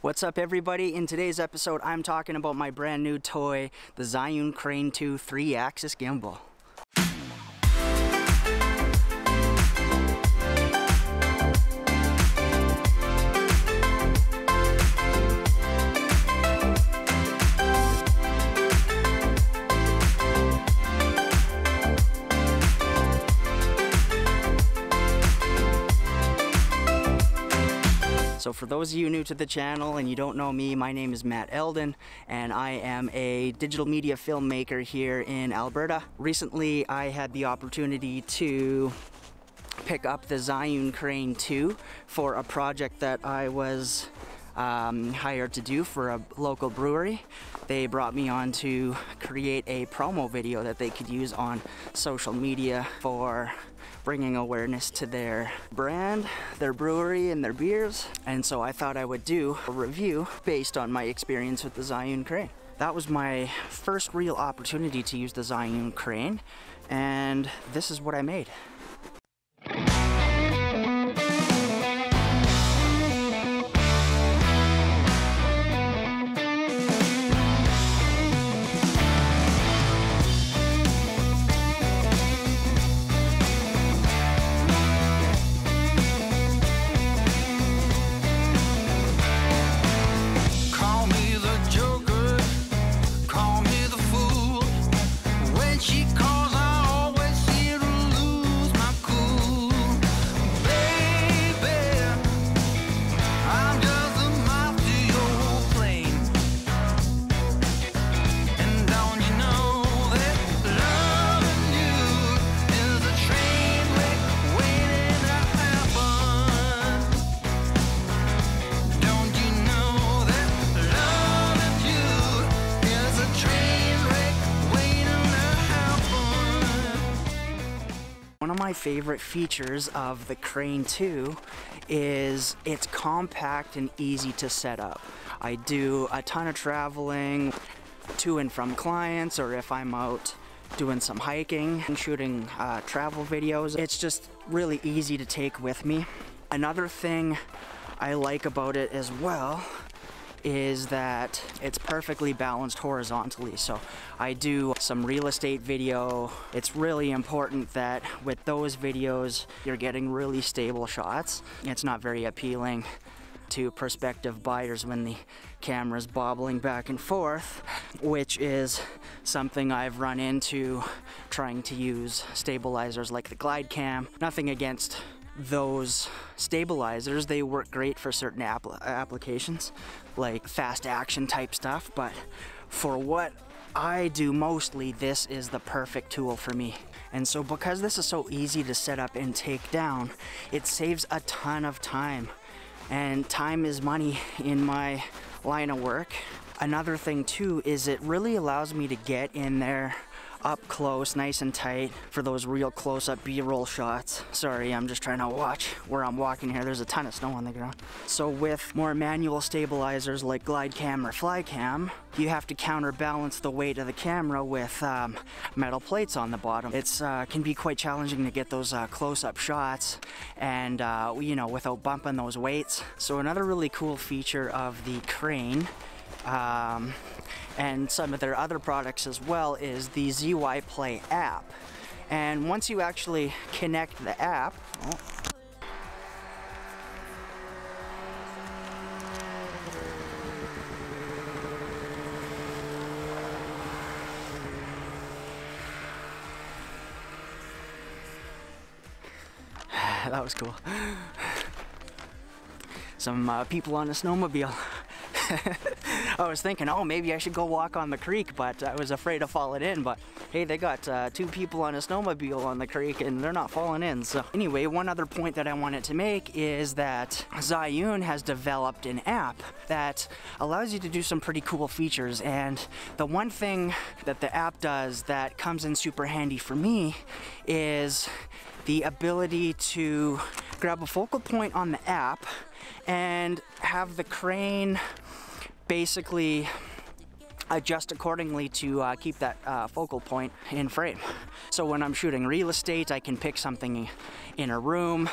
What's up everybody? In today's episode I'm talking about my brand new toy, the Zhiyun Crane 2 3-axis gimbal. So for those of you new to the channel and you don't know me, my name is Matt Eldon and I am a digital media filmmaker here in Alberta. Recently I had the opportunity to pick up the Zhiyun Crane 2 for a project that I was hired to do for a local brewery. They brought me on to create a promo video that they could use on social media for bringing awareness to their brand, their brewery, and their beers. And so I thought I would do a review based on my experience with the Zhiyun Crane. That was my first real opportunity to use the Zhiyun Crane, and this is what I made. My favorite features of the Crane 2 is it's compact and easy to set up. I do a ton of traveling to and from clients, or if I'm out doing some hiking and shooting travel videos, it's just really easy to take with me. Another thing I like about it as well is that it's perfectly balanced horizontally. So I do some real estate video. It's really important that with those videos you're getting really stable shots. It's not very appealing to prospective buyers when the camera's bobbling back and forth, which is something I've run into trying to use stabilizers like the Glidecam. Nothing against those stabilizers, they work great for certain applications like fast action type stuff, but for what I do mostly, this is the perfect tool for me. And so because this is so easy to set up and take down, it saves a ton of time, and time is money in my line of work. Another thing too is it really allows me to get in there up close, nice and tight, for those real close-up B-roll shots. Sorry, I'm just trying to watch where I'm walking here. There's a ton of snow on the ground. So with more manual stabilizers like Glidecam or Flycam, you have to counterbalance the weight of the camera with metal plates on the bottom. It's can be quite challenging to get those close-up shots and you know, without bumping those weights. So another really cool feature of the Crane and some of their other products as well is the ZY Play app. And once you actually connect the app, that was cool. Some people on a snowmobile. I was thinking, oh, maybe I should go walk on the creek, but I was afraid of falling in. But hey, they got two people on a snowmobile on the creek and they're not falling in. So anyway, one other point that I wanted to make is that Zhiyun has developed an app that allows you to do some pretty cool features. And the one thing that the app does that comes in super handy for me is the ability to grab a focal point on the app and have the crane basically adjust accordingly to keep that focal point in frame. So when I'm shooting real estate, I can pick something in a room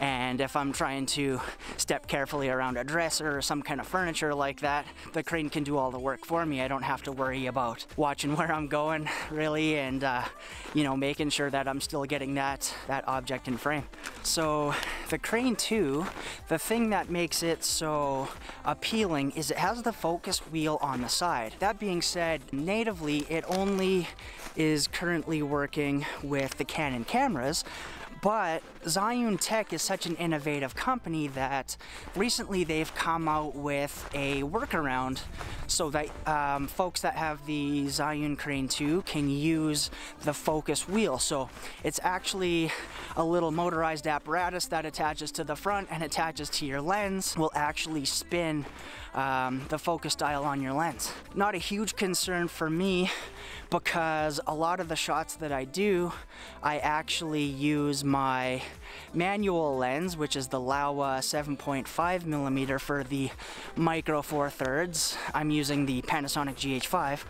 And if I'm trying to step carefully around a dresser or some kind of furniture like that, the crane can do all the work for me. I don't have to worry about watching where I'm going, really, and you know, making sure that I'm still getting that object in frame. So the Crane 2, the thing that makes it so appealing is it has the focus wheel on the side. That being said, natively it only is currently working with the Canon cameras, but Zhiyun Tech is such an innovative company that recently they've come out with a workaround so that folks that have the Zhiyun Crane 2 can use the focus wheel. So it's actually a little motorized apparatus that attaches to the front and attaches to your lens, will actually spin the focus dial on your lens. Not a huge concern for me, because a lot of the shots that I do, I actually use my manual lens, which is the Laowa 7.5mm for the Micro Four Thirds. I'm using the Panasonic GH5.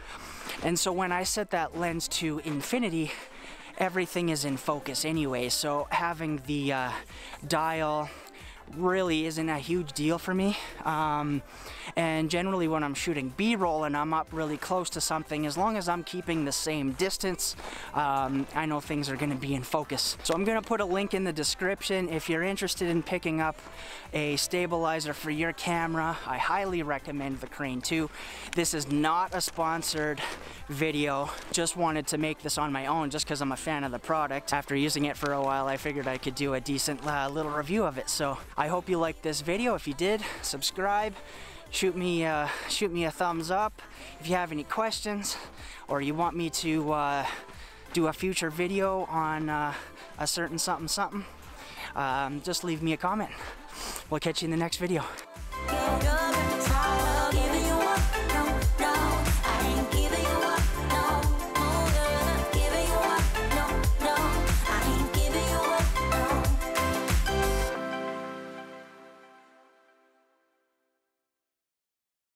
And so when I set that lens to infinity, everything is in focus anyway. So having the dial really isn't a huge deal for me, and generally when I'm shooting B-roll and I'm up really close to something, as long as I'm keeping the same distance, I know things are going to be in focus. So I'm going to put a link in the description if you're interested in picking up a stabilizer for your camera. I highly recommend the Crane 2. This is not a sponsored video, just wanted to make this on my own just because I'm a fan of the product. After using it for a while, I figured I could do a decent little review of it. So I hope you liked this video. If you did, subscribe, shoot me a thumbs up. If you have any questions or you want me to do a future video on a certain something, just leave me a comment. We'll catch you in the next video.